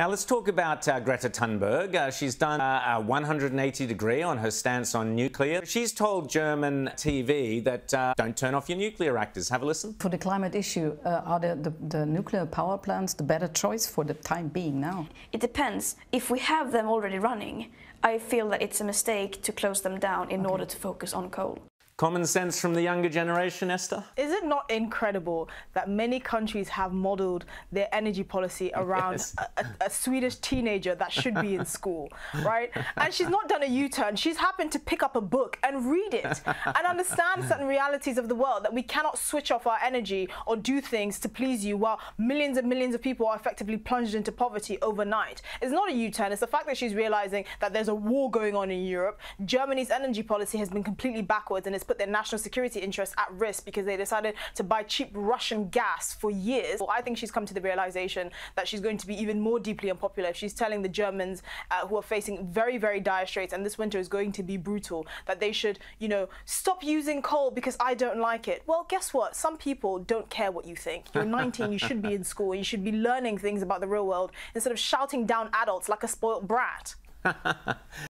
Now let's talk about Greta Thunberg. She's done a 180-degree on her stance on nuclear. She's told German TV that don't turn off your nuclear reactors. Have a listen. For the climate issue, are the nuclear power plants the better choice for the time being now? It depends. If we have them already running, I feel that it's a mistake to close them down in order to focus on coal. Common sense from the younger generation, Esther? Is it not incredible that many countries have modelled their energy policy around a Swedish teenager that should be in school, right? And she's not done a U-turn. She's happened to pick up a book and read it and understand certain realities of the world, that we cannot switch off our energy or do things to please you while millions and millions of people are effectively plunged into poverty overnight. It's not a U-turn. It's the fact that she's realising that there's a war going on in Europe. Germany's energy policy has been completely backwards and it's put their national security interests at risk because they decided to buy cheap Russian gas for years. Well, I think she's come to the realization that she's going to be even more deeply unpopular if she's telling the Germans, who are facing very, very dire straits, and this winter is going to be brutal, that they should, you know, stop using coal because I don't like it. Well, guess what? Some people don't care what you think. You're 19, you should be in school, you should be learning things about the real world instead of shouting down adults like a spoiled brat.